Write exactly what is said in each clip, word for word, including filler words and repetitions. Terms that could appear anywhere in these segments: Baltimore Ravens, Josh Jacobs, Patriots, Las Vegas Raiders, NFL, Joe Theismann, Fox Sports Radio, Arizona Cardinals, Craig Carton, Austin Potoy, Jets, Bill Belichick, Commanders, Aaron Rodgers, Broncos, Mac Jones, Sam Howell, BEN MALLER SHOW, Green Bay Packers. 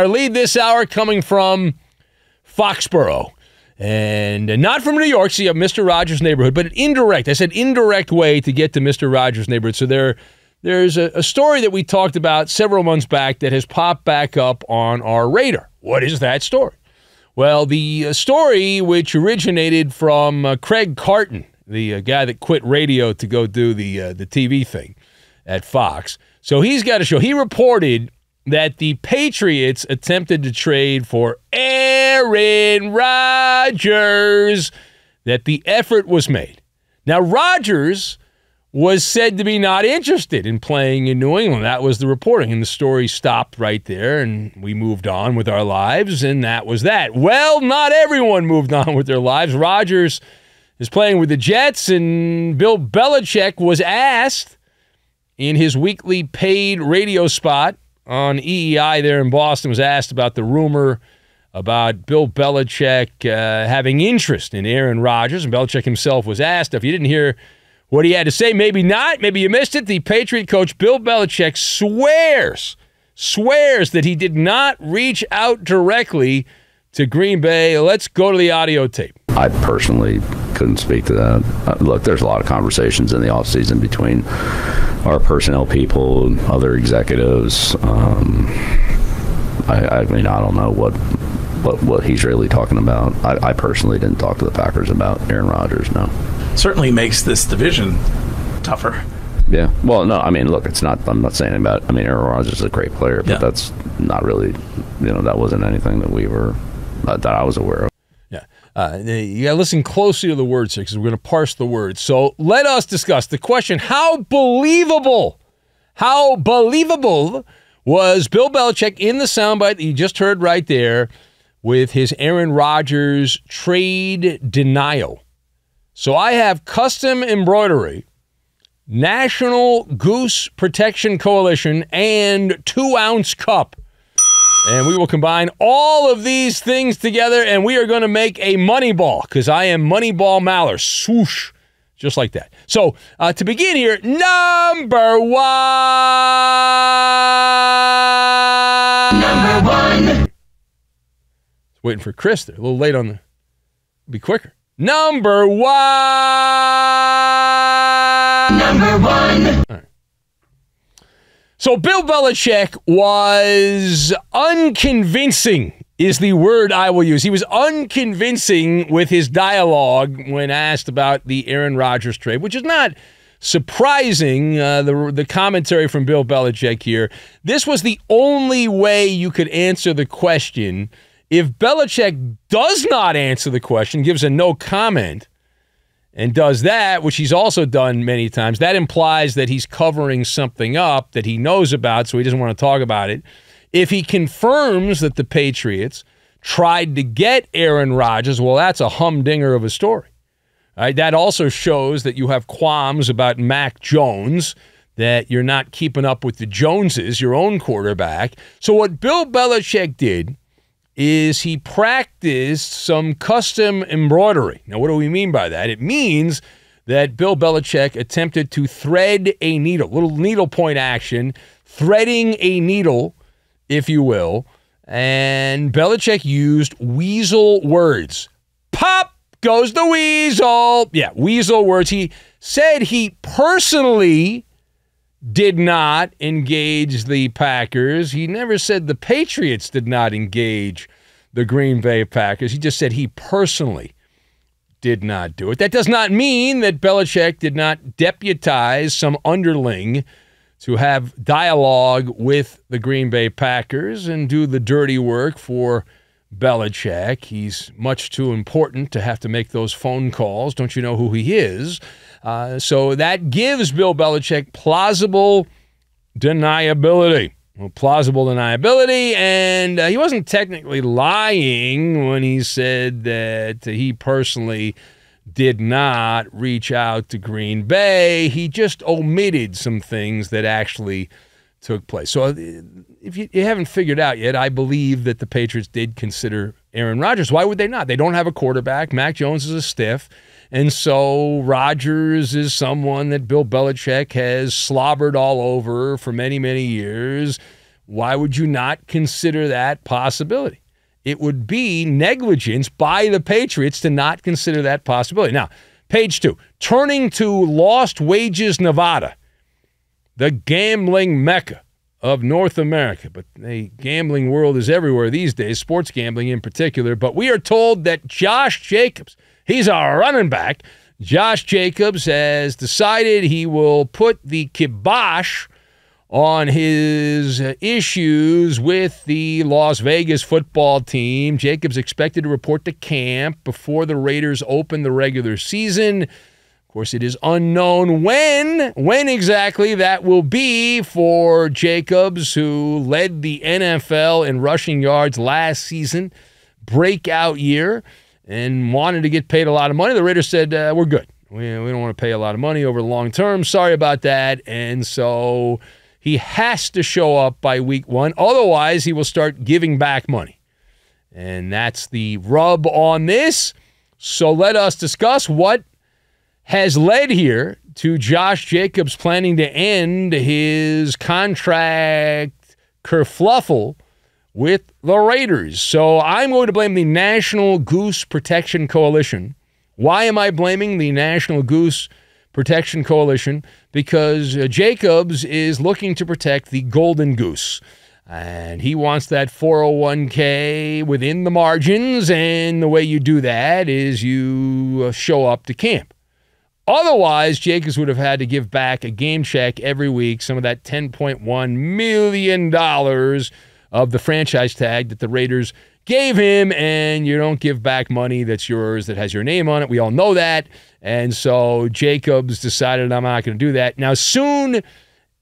Our lead this hour coming from Foxborough. And not from New York, so you have Mister Rogers' neighborhood, but an indirect, I said indirect way to get to Mister Rogers' neighborhood. So there, there's a, a story that we talked about several months back that has popped back up on our radar. What is that story? Well, the story which originated from uh, Craig Carton, the uh, guy that quit radio to go do the uh, the T V thing at Fox. So he's got a show. He reported that the Patriots attempted to trade for Aaron Rodgers, that the effort was made. Now, Rodgers was said to be not interested in playing in New England. That was the reporting, and the story stopped right there, and we moved on with our lives, and that was that. Well, not everyone moved on with their lives. Rodgers is playing with the Jets, and Bill Belichick was asked in his weekly paid radio spot on E E I there in Boston, was asked about the rumor about Bill Belichick uh, having interest in Aaron Rodgers, and Belichick himself was asked. If you didn't hear what he had to say, maybe not, maybe you missed it. The Patriot coach Bill Belichick swears, swears that he did not reach out directly to Green Bay. Let's go to the audio tape. I personally couldn't speak to that. Uh, look, there's a lot of conversations in the offseason between our personnel people and other executives. Um, I, I mean, I don't know what... But what he's really talking about, I, I personally didn't talk to the Packers about Aaron Rodgers, no. Certainly makes this division tougher. Yeah. Well, no, I mean, look, it's not, I'm not saying about, I mean, Aaron Rodgers is a great player, but yeah. that's not really, you know, that wasn't anything that we were, uh, that I was aware of. Yeah. Uh, you got to listen closely to the words here because we're going to parse the words. So let us discuss the question, how believable, how believable was Bill Belichick in the soundbite that you just heard right there with his Aaron Rodgers trade denial. So I have custom embroidery, National Goose Protection Coalition, and two-ounce cup. And we will combine all of these things together, and we are going to make a money ball, because I am Moneyball Maller. Swoosh. Just like that. So uh, to begin here, number one. Number one. Waiting for Chris there. A little late on the... Be quicker. Number one! Number one! All right. So Bill Belichick was unconvincing is the word I will use. He was unconvincing with his dialogue when asked about the Aaron Rodgers trade, which is not surprising, uh, the, the commentary from Bill Belichick here. This was the only way you could answer the question. If Belichick does not answer the question, gives a no comment, and does that, which he's also done many times, that implies that he's covering something up that he knows about, so he doesn't want to talk about it. If he confirms that the Patriots tried to get Aaron Rodgers, well, that's a humdinger of a story. All right, that also shows that you have qualms about Mac Jones, that you're not keeping up with the Joneses, your own quarterback. So what Bill Belichick did is he practiced some custom embroidery. Now, what do we mean by that? It means that Bill Belichick attempted to thread a needle, little needlepoint action, threading a needle, if you will, and Belichick used weasel words. Pop goes the weasel. Yeah, weasel words. He said he personally did not engage the Packers. He never said the Patriots did not engage the Green Bay Packers. He just said he personally did not do it. That does not mean that Belichick did not deputize some underling to have dialogue with the Green Bay Packers and do the dirty work for Belichick. He's much too important to have to make those phone calls. Don't you know who he is? Uh, so that gives Bill Belichick plausible deniability. Well, plausible deniability, and uh, he wasn't technically lying when he said that he personally did not reach out to Green Bay. He just omitted some things that actually took place. So if you, you haven't figured out yet, I believe that the Patriots did consider Aaron Rodgers. Why would they not? They don't have a quarterback. Mac Jones is a stiff. And so Rodgers is someone that Bill Belichick has slobbered all over for many, many years. Why would you not consider that possibility? It would be negligence by the Patriots to not consider that possibility. Now, page two, turning to Lost Wages, Nevada, the gambling mecca of North America. But the gambling world is everywhere these days, sports gambling in particular. But we are told that Josh Jacobs, he's our running back, Josh Jacobs has decided he will put the kibosh on his issues with the Las Vegas football team. Jacobs expected to report to camp before the Raiders open the regular season. Of course, it is unknown when, when exactly that will be for Jacobs, who led the N F L in rushing yards last season, breakout year, and wanted to get paid a lot of money. The Raiders said, uh, we're good. We, we don't want to pay a lot of money over the long term. Sorry about that. And so he has to show up by week one. Otherwise, he will start giving back money. And that's the rub on this. So let us discuss what has led here to Josh Jacobs planning to end his contract kerfluffle with the Raiders. So I'm going to blame the National Goose Protection Coalition. Why am I blaming the National Goose Protection Protection Coalition? Because uh, Jacobs is looking to protect the golden goose, and he wants that four oh one K within the margins, and the way you do that is you uh, show up to camp. Otherwise, Jacobs would have had to give back a game check every week, some of that ten point one million dollars of the franchise tag that the Raiders gave him, and you don't give back money that's yours, that has your name on it. We all know that. And so Jacobs decided, I'm not going to do that. Now, soon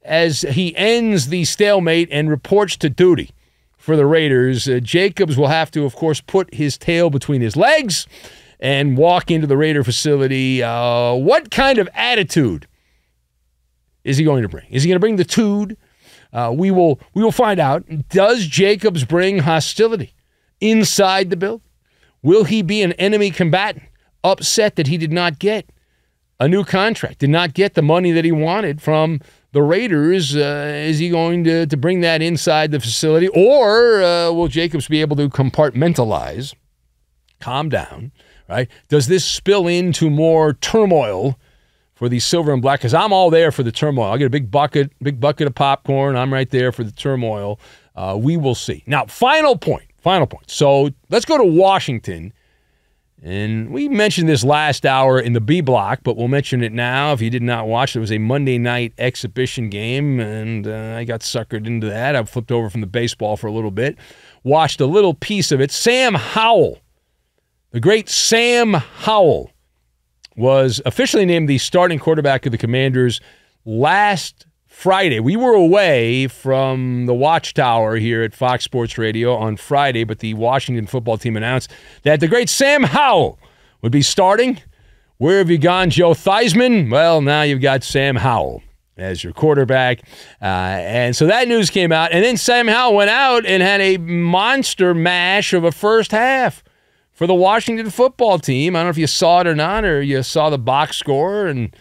as he ends the stalemate and reports to duty for the Raiders, uh, Jacobs will have to, of course, put his tail between his legs and walk into the Raider facility. Uh, what kind of attitude is he going to bring? Is he going to bring the tood? Uh, we will, we will find out. Does Jacobs bring hostility inside the building? Will he be an enemy combatant, upset that he did not get a new contract, did not get the money that he wanted from the Raiders? Uh, is he going to, to bring that inside the facility? Or uh, will Jacobs be able to compartmentalize, calm down, right? Does this spill into more turmoil for the silver and black? Because I'm all there for the turmoil. I get a big bucket, big bucket of popcorn. I'm right there for the turmoil. Uh, we will see. Now, final point, final point. So let's go to Washington. And we mentioned this last hour in the B block, but we'll mention it now. If you did not watch, it was a Monday night exhibition game, and uh, I got suckered into that. I flipped over from the baseball for a little bit, watched a little piece of it. Sam Howell, the great Sam Howell, was officially named the starting quarterback of the Commanders last Friday. We were away from the watchtower here at Fox Sports Radio on Friday, but the Washington football team announced that the great Sam Howell would be starting. Where have you gone, Joe Theismann? Well, now you've got Sam Howell as your quarterback. Uh, and so that news came out, and then Sam Howell went out and had a monster mash of a first half for the Washington football team. I don't know if you saw it or not, or you saw the box score and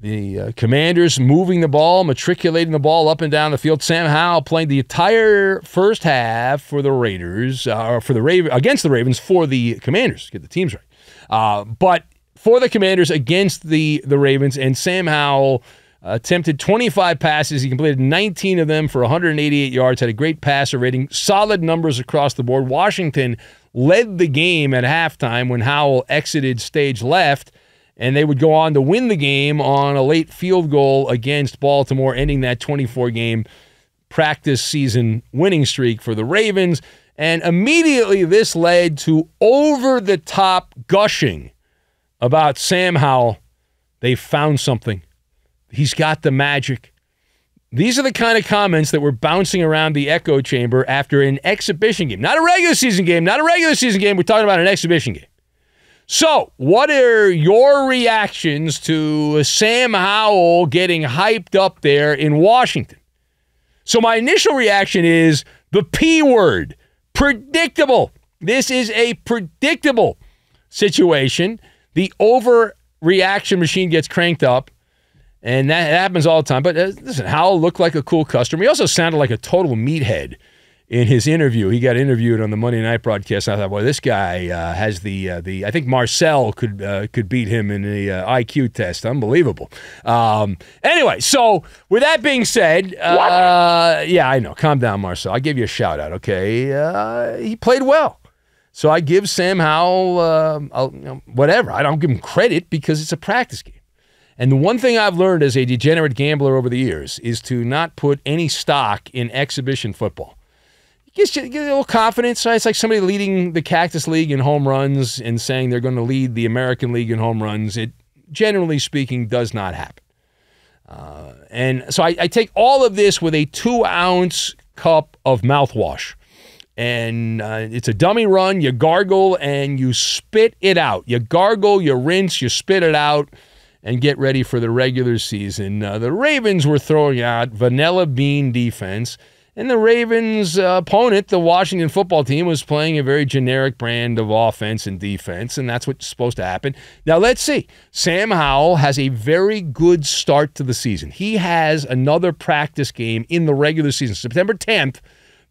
the uh, Commanders moving the ball, matriculating the ball up and down the field. Sam Howell played the entire first half for the Raiders, uh, or for the Raven against the Ravens for the Commanders. Get the teams right, uh, but for the Commanders against the the Ravens. And Sam Howell uh, attempted twenty-five passes. He completed nineteen of them for one hundred eighty-eight yards. Had a great passer rating. Solid numbers across the board. Washington led the game at halftime when Howell exited stage left, and they would go on to win the game on a late field goal against Baltimore, ending that twenty-four game practice season winning streak for the Ravens. And immediately this led to over-the-top gushing about Sam Howell. They found something. He's got the magic. These are the kind of comments that were bouncing around the echo chamber after an exhibition game. Not a regular season game, not a regular season game. We're talking about an exhibition game. So, what are your reactions to Sam Howell getting hyped up there in Washington? So, my initial reaction is the P word, predictable. This is a predictable situation. The overreaction machine gets cranked up, And that happens all the time. But uh, listen, Howell looked like a cool customer. He also sounded like a total meathead in his interview. He got interviewed on the Monday night broadcast. And I thought, well, this guy uh, has the uh, the. I think Marcel could uh, could beat him in the uh, I Q test. Unbelievable. Um, anyway, so with that being said, uh, yeah, I know. Calm down, Marcel. I give you a shout out. Okay, uh, he played well. So I give Sam Howell uh, I'll, you know, whatever. I don't give him credit because it's a practice game. And the one thing I've learned as a degenerate gambler over the years is to not put any stock in exhibition football. Gives you, gives you a little confidence. Right? It's like somebody leading the Cactus League in home runs and saying they're going to lead the American League in home runs. It, generally speaking, does not happen. Uh, and so I, I take all of this with a two ounce cup of mouthwash. And uh, it's a dummy run. You gargle and you spit it out. You gargle, you rinse, you spit it out, and get ready for the regular season. Uh, the Ravens were throwing out vanilla bean defense. And the Ravens' uh, opponent, the Washington football team, was playing a very generic brand of offense and defense, and that's what's supposed to happen. Now, let's see. Sam Howell has a very good start to the season. He has another practice game in the regular season. September tenth,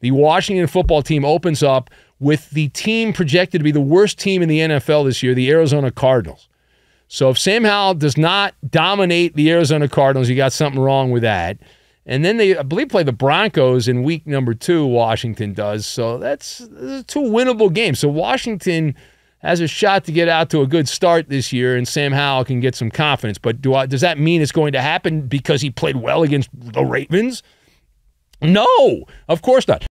the Washington football team opens up with the team projected to be the worst team in the N F L this year, the Arizona Cardinals. So if Sam Howell does not dominate the Arizona Cardinals, you got something wrong with that. And then they, I believe, play the Broncos in week number two, Washington does. So that's, that's two winnable games. So Washington has a shot to get out to a good start this year, and Sam Howell can get some confidence. But do I, does that mean it's going to happen because he played well against the Ravens? No, of course not.